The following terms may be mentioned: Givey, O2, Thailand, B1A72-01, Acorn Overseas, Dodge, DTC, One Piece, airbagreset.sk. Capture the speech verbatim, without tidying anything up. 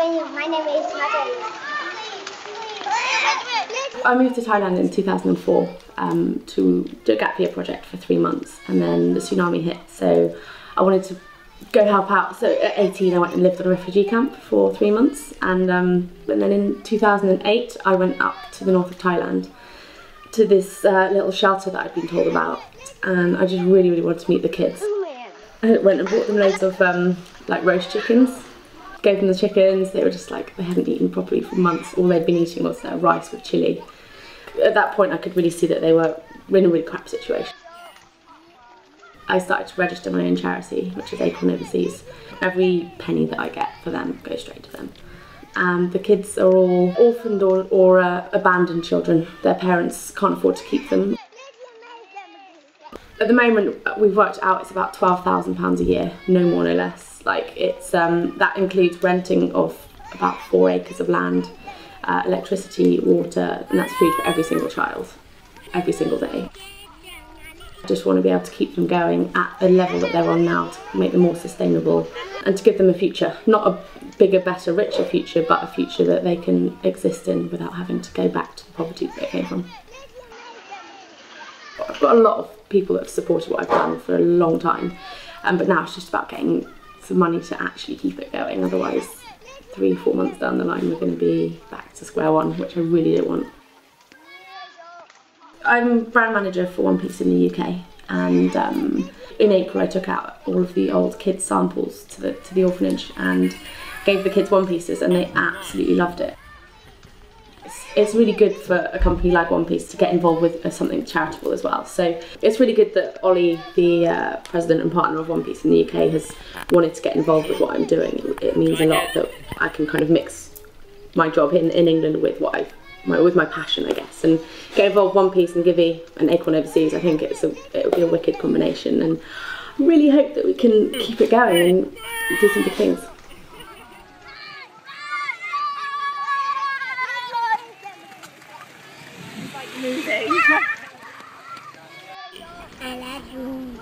are you? My name is Madeleine. I moved to Thailand in two thousand four um, to do a gap year project for three months, and then the tsunami hit, so I wanted to go help out. So at eighteen I went and lived on a refugee camp for three months and, um, and then in two thousand eight I went up to the north of Thailand to this uh, little shelter that I'd been told about, and I just really really wanted to meet the kids. I went and bought them loads of um, like roast chickens, gave them the chickens. They were just like, they hadn't eaten properly for months. All they'd been eating was uh, rice with chilli. At that point I could really see that they were in a really crap situation. I started to register my own charity, which is Acorn Overseas. Every penny that I get for them goes straight to them. Um, the kids are all orphaned or, or uh, abandoned children. Their parents can't afford to keep them. At the moment, we've worked out it's about twelve thousand pounds a year, no more, no less. Like it's um, that includes renting of about four acres of land, uh, electricity, water, and that's food for every single child, every single day. I just want to be able to keep them going at the level that they're on now to make them more sustainable and to give them a future. Not a bigger, better, richer future, but a future that they can exist in without having to go back to the poverty that they came from. I've got a lot of people that have supported what I've done for a long time, um, but now it's just about getting some money to actually keep it going. Otherwise, three, four months down the line, we're going to be back to square one, which I really don't want. I'm brand manager for One Piece in the U K, and um, in April I took out all of the old kids' samples to the, to the orphanage and gave the kids One Pieces, and they absolutely loved it. It's, it's really good for a company like One Piece to get involved with something charitable as well. So it's really good that Ollie, the uh, president and partner of One Piece in the U K, has wanted to get involved with what I'm doing. It, it means a lot that I can kind of mix my job in, in England with what I've My, with my passion, I guess, and get involved One Piece and Givey and Acorn Overseas. I think it's a, it'll be a wicked combination, and I really hope that we can keep it going and do some big things. I love you.